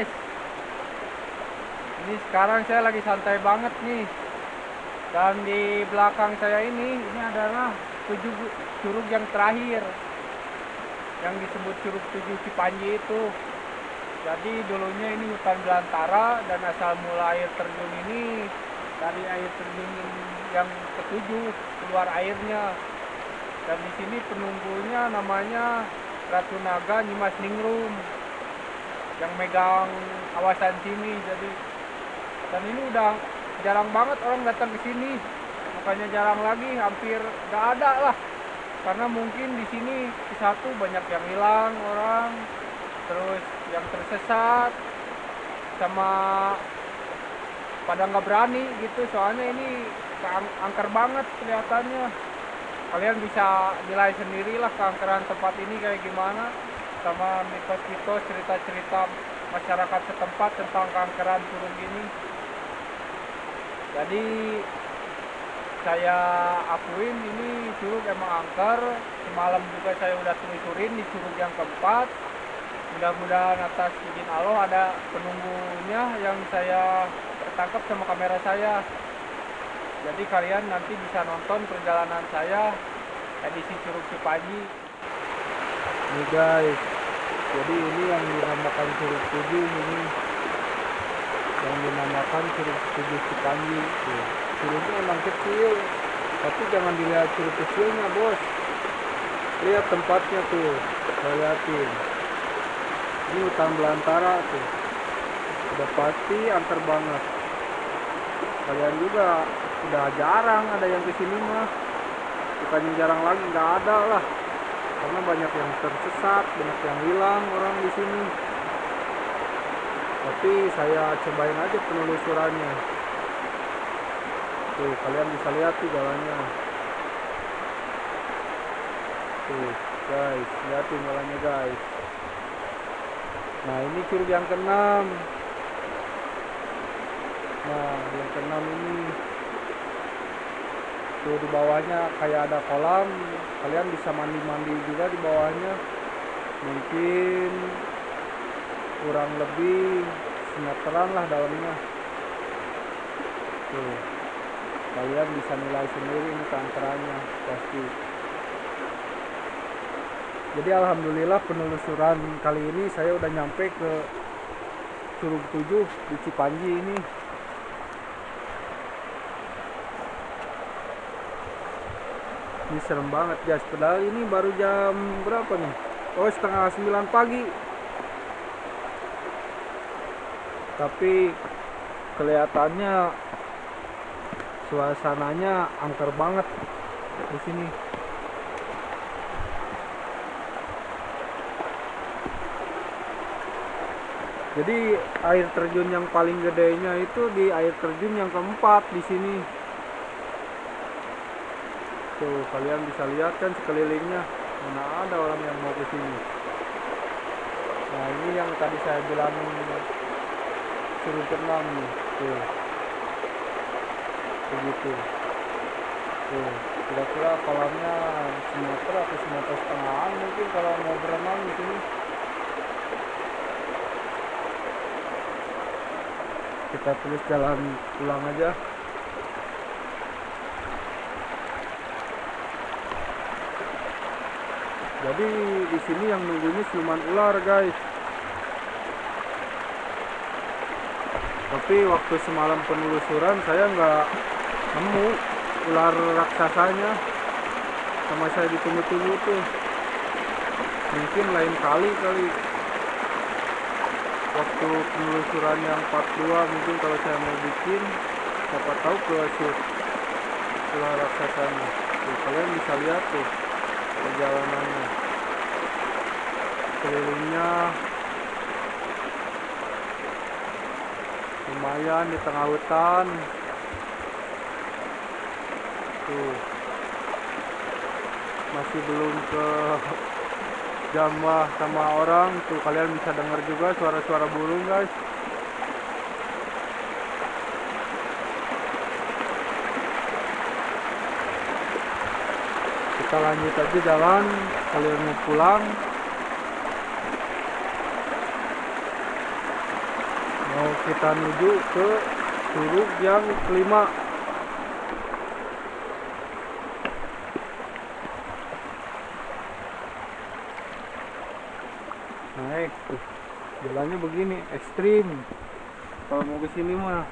guys. Ini sekarang saya lagi santai banget nih. Dan di belakang saya ini adalah curug yang terakhir, yang disebut curug 7 Cipanji itu. Jadi dulunya ini hutan belantara, dan asal mula air terjun ini dari air terjun yang ketujuh keluar airnya. Dan di sini penunggunya namanya Ratu Naga Nyimas Ningrum yang megang kawasan sini. Jadi dan ini udah jarang banget orang datang ke sini, makanya jarang lagi, hampir nggak ada lah. Karena mungkin di sini satu banyak yang hilang orang, terus yang tersesat, sama pada nggak berani gitu. Soalnya ini angker banget kelihatannya. Kalian bisa nilai sendirilah keangkeran tempat ini kayak gimana, sama mitos-mitos, cerita-cerita masyarakat setempat tentang keangkeran curug ini. Jadi saya akuin ini curug emang angker. Semalam juga saya udah telusurin di curug yang keempat. Mudah-mudahan atas izin Allah ada penunggunya yang saya tertangkap sama kamera saya. Jadi kalian nanti bisa nonton perjalanan saya edisi curug Cipanji. Nih guys, jadi ini yang dinamakan curug 7 ini. Yang dinamakan curug 7 Cipanji. Curugnya emang kecil, tapi jangan dilihat curug kecilnya bos. Lihat tempatnya tuh, lihatin. Ini hutan belantara tuh. Udah pasti angker banget. Kalian juga udah jarang ada yang kesini mah. Bukannya jarang lagi, nggak ada lah. Karena banyak yang tersesat, banyak yang hilang orang di sini. Tapi saya cobain aja penelusurannya. Tuh, kalian bisa lihat tuh jalannya. Tuh, guys, lihatin jalannya guys. Nah, ini curug yang ke-6. Nah, yang ke-6 ini tuh di bawahnya kayak ada kolam, kalian bisa mandi-mandi juga di bawahnya. Mungkin kurang lebih semeteran lah dalamnya. Tuh, kalian bisa nilai sendiri ini keangkerannya pasti. Jadi alhamdulillah penelusuran kali ini saya udah nyampe ke curug 7 di Cipanji ini. Ini serem banget guys, padahal ini baru jam berapa nih? Oh, 8:30 pagi. Tapi kelihatannya suasananya angker banget di sini. Jadi air terjun yang paling gedenya itu di air terjun yang keempat di sini. Tuh, kalian bisa lihat kan sekelilingnya, mana ada orang yang mau ke sini. Nah, ini yang tadi saya bilang curug ke-6 nih. Tuh. Begitu. Tuh, kira-kira kolamnya semeter atau semeter setengahan mungkin kalau mau berenang di sini. Kita terus jalan pulang aja. Jadi di sini yang nunggunya siluman ular guys. Tapi waktu semalam penelusuran saya nggak nemu ular raksasanya, sama saya ditunggu-tunggu tuh. Mungkin lain kali waktu penelusuran yang part 2 mungkin kalau saya mau bikin, siapa tahu ke ular raksasanya. Tuh, kalian bisa lihat tuh perjalanannya kelilingnya. Lumayan di tengah hutan tuh, masih belum ke jamah sama orang tuh. Kalian bisa dengar juga suara-suara burung guys. Kita lanjut aja jalan, kalian mau pulang. kita menuju ke curug yang kelima. Naik tuh, jalannya begini ekstrim kalau mau ke sini mah.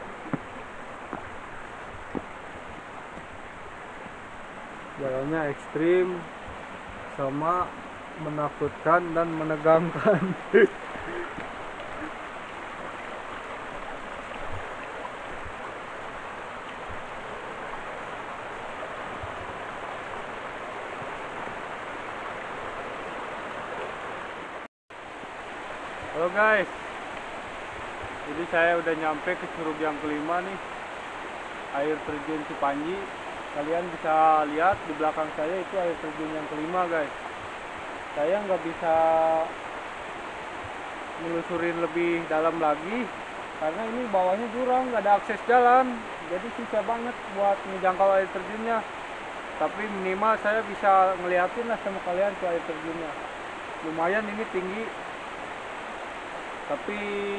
Jalannya ekstrim sama menakutkan dan menegangkan. Halo guys, jadi saya udah nyampe ke curug yang kelima nih, air terjun Cipanji. Kalian bisa lihat di belakang saya itu air terjun yang kelima guys. Saya nggak bisa menelusurin lebih dalam lagi karena ini bawahnya jurang, nggak ada akses jalan, jadi susah banget buat menjangkau air terjunnya. Tapi minimal saya bisa ngeliatin lah sama kalian ke air terjunnya. Lumayan ini tinggi, tapi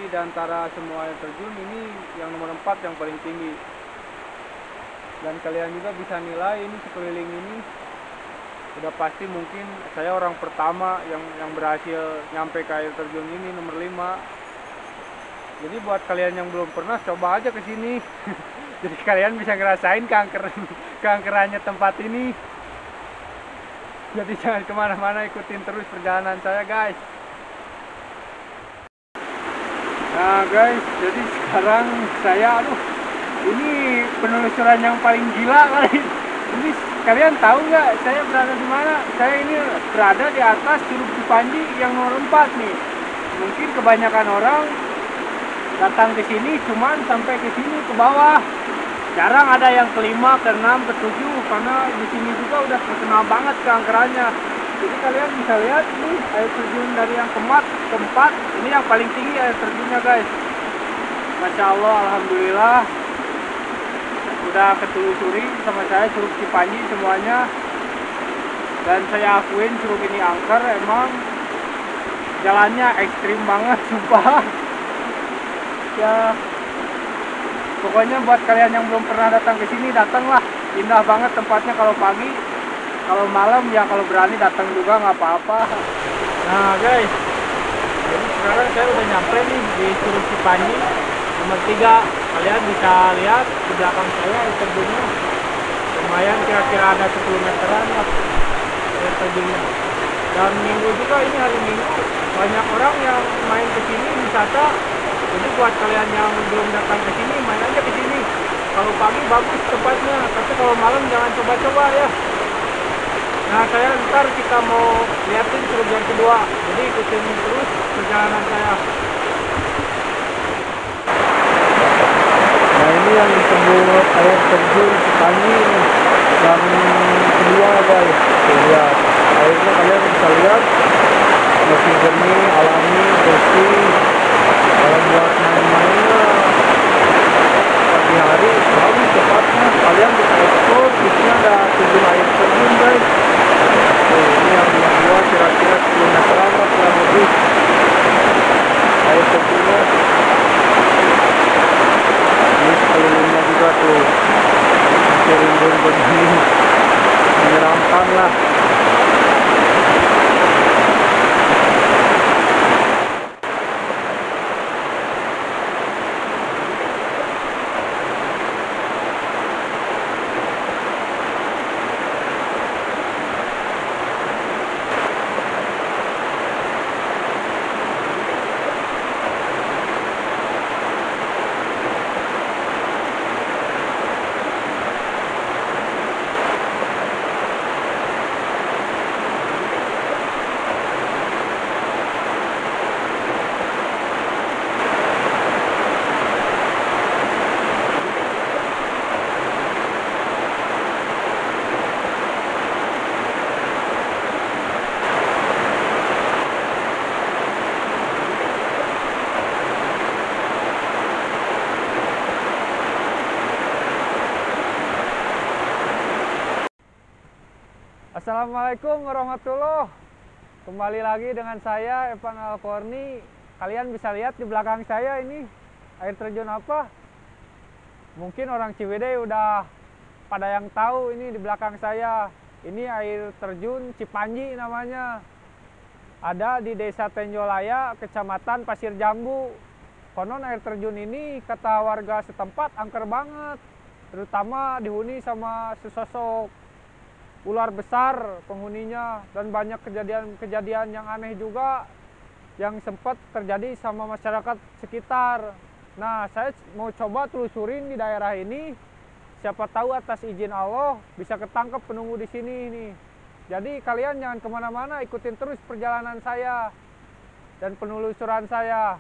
di antara semua air terjun ini yang nomor 4 yang paling tinggi. Dan kalian juga bisa nilai ini sekeliling ini udah pasti mungkin saya orang pertama yang berhasil nyampe ke air terjun ini nomor 5. Jadi buat kalian yang belum pernah, coba aja ke sini. Jadi kalian bisa ngerasain keangkerannya tempat ini. Jadi jangan kemana-mana, ikutin terus perjalanan saya guys. Nah guys, jadi sekarang saya ini penelusuran yang paling gila kali. Ini kalian tahu nggak saya berada di mana? Saya ini berada di atas Curug Cipanji yang nomor 4 nih. Mungkin kebanyakan orang datang ke sini cuman sampai ke sini ke bawah. Jarang ada yang kelima, keenam, ketujuh karena di sini juga udah terkenal banget keangkerannya. Jadi kalian bisa lihat ini air terjun dari yang keempat ini yang paling tinggi air terjunnya guys. Masya Allah, alhamdulillah. Udah ketelusuri sama saya Curug Cipanji semuanya, dan saya akuin curug ini angker, emang jalannya ekstrim banget sumpah ya. Pokoknya buat kalian yang belum pernah datang ke sini, datanglah, indah banget tempatnya kalau pagi. Kalau malam ya kalau berani datang juga nggak apa-apa. Nah guys, jadi sekarang saya udah nyampe nih di Curug Cipanji nomor 3. Kalian bisa lihat di belakang saya air terjunnya lumayan, kira-kira ada 10 meteran lah air terjunnya. Dan minggu juga, ini hari minggu, banyak orang yang main ke sini wisata. Jadi buat kalian yang belum datang ke sini, main aja ke sini. Kalau pagi bagus tempatnya, tapi kalau malam jangan coba-coba ya. Nah saya ntar kita mau liatin curug yang kedua, jadi ikutin terus perjalanan saya. Yang disebut air terjun Cipanji yang kedua guys. Lihat airnya, kalian bisa lihat masih jernih, alami, bersih. Kalau buat main-mainnya pagi hari bagus tempatnya, kalian bisa explore. Di sini ada 7 air terjun guys. Ini yang kedua kira-kira 10 meteran kurang lebih air terjunnya. Kelilingnya juga tuh kering-kering menyeramkan lah. Assalamualaikum warahmatullahi wabarakatuh. Kembali lagi dengan saya Evan Al Qarni. Kalian bisa lihat di belakang saya ini Air terjun apa? Mungkin orang Ciwidey udah pada yang tahu ini di belakang saya. Ini air terjun Cipanji namanya. Ada di Desa Tenjolaya, Kecamatan Pasir Jambu. Konon air terjun ini kata warga setempat angker banget. Terutama dihuni sama sesosok ular besar penghuninya. Dan banyak kejadian-kejadian yang aneh juga yang sempat terjadi sama masyarakat sekitar. Nah, saya mau coba telusurin di daerah ini. Siapa tahu atas izin Allah bisa ketangkep penunggu di sini nih. Jadi kalian jangan kemana-mana, ikutin terus perjalanan saya dan penelusuran saya.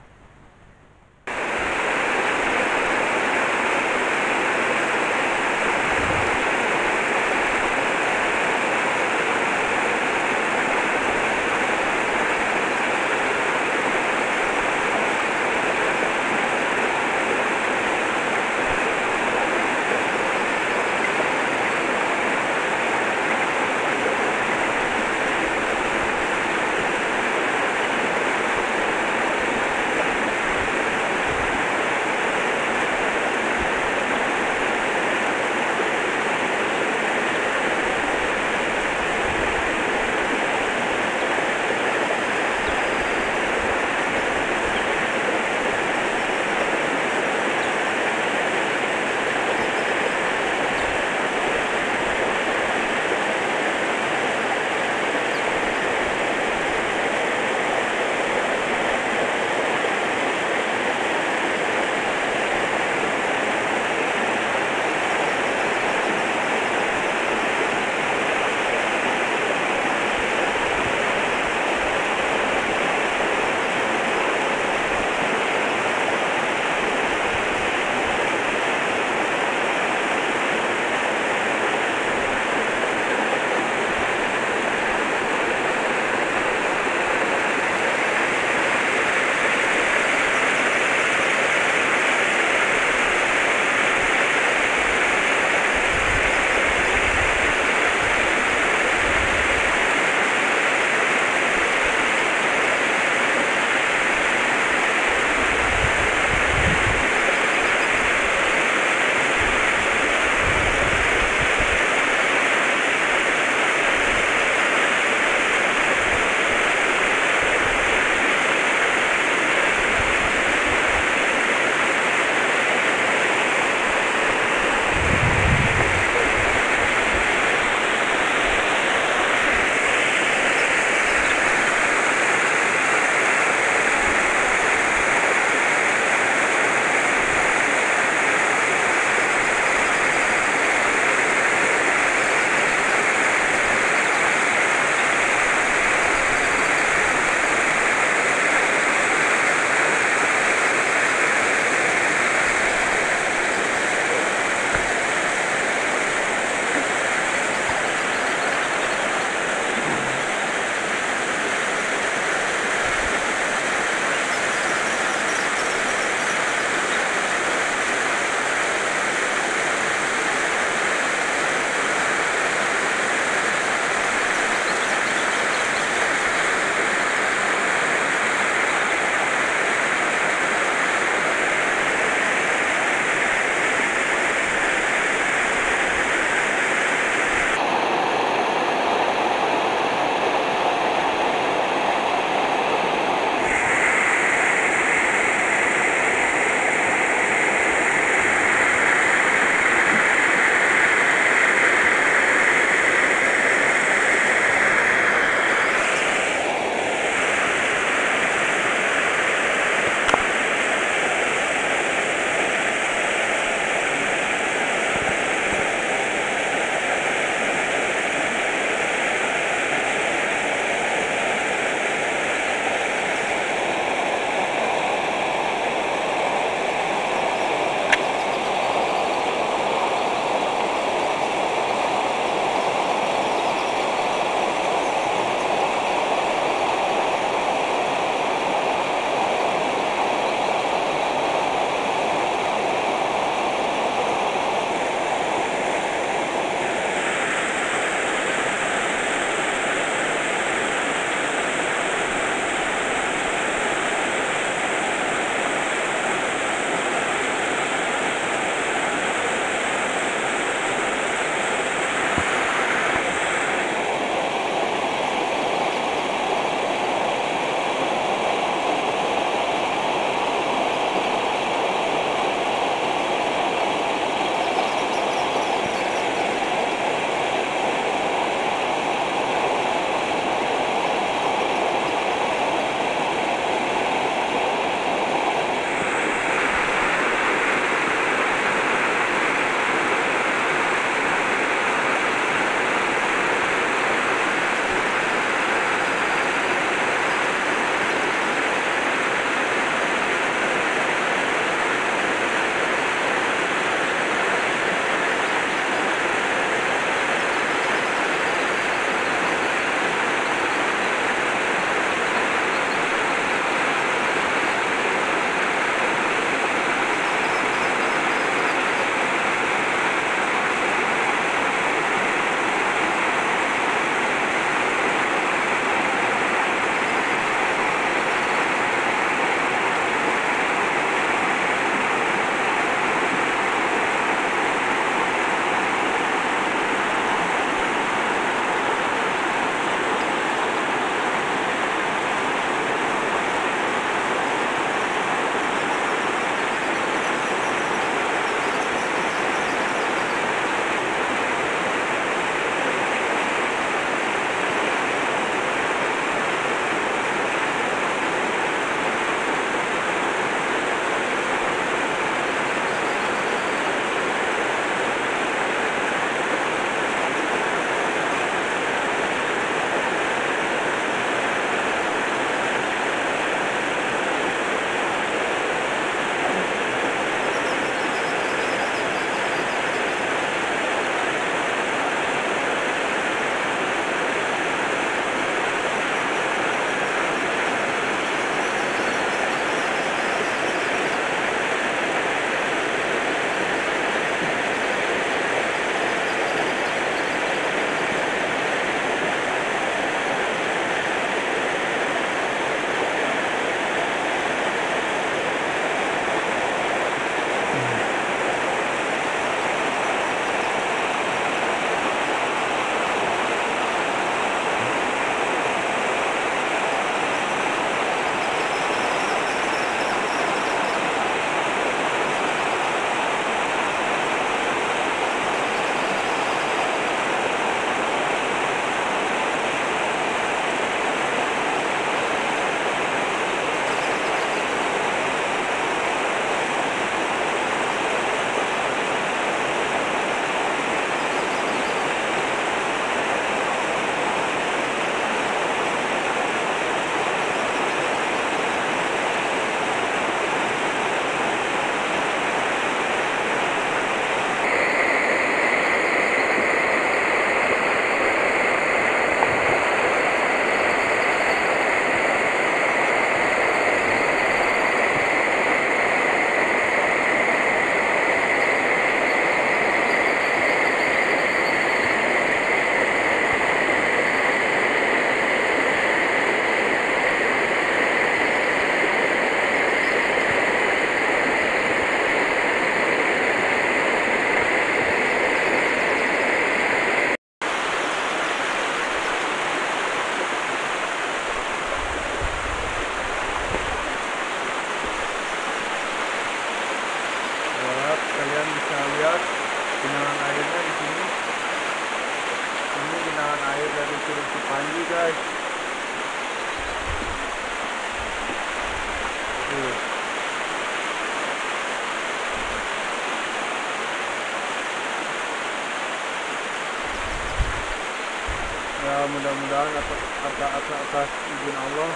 mudah-mudahan atas izin Allah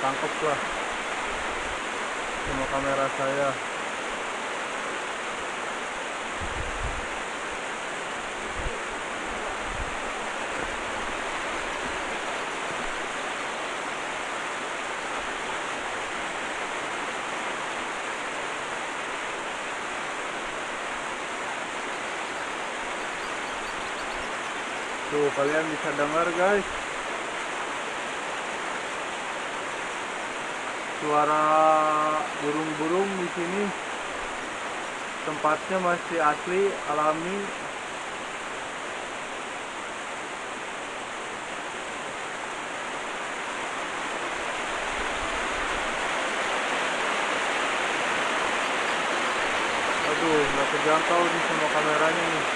tangkaplah semua kamera saya. Tuh, kalian bisa dengar guys suara burung-burung di sini. Tempatnya masih asli, alami. Aduh, nggak terjangkau di semua kameranya nih.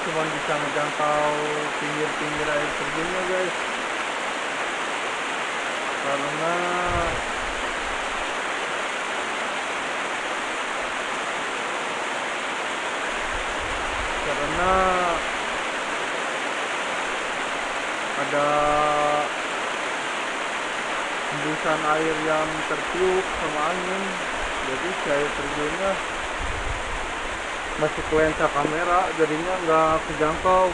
Cuma bisa ngejangkau pinggir-pinggir air terjunnya guys, karena ada hembusan air yang tertiup sama angin, jadi si air terjunnya masih kelensa kamera, jadinya nggak kejangkau.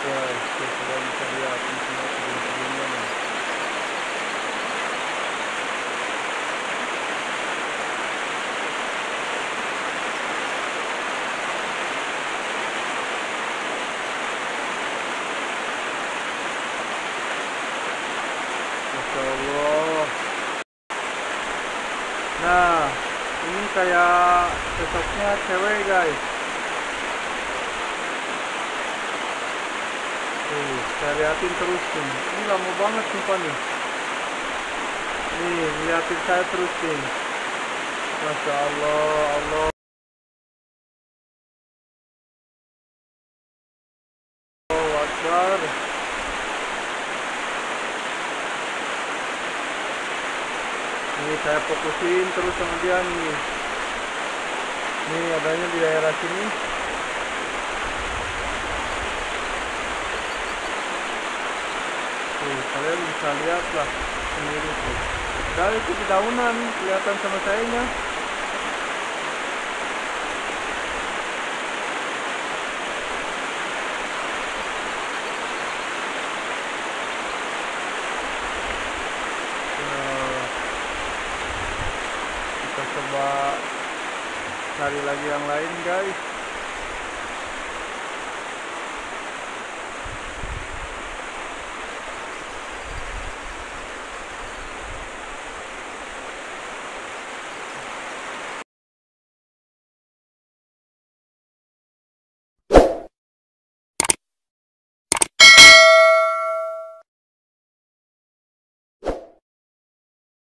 Guys, sudah bisa lihat semua sebelum-sebelumnya nih. Nah, ini kayak sosoknya cewek guys. Tuh, saya liatin terus nih. Ini lama banget sumpah nih. Nih, liatin saya terus nih. Masya Allah, Allah. Ini saya fokusin terus sama dia nih. Nih adanya di daerah sini. Tuh, kalian bisa lihat lah sendiri tuh. Dari itu daunan kelihatan sama sayanya. Coba cari lagi yang lain guys.